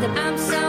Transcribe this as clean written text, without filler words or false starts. that I'm so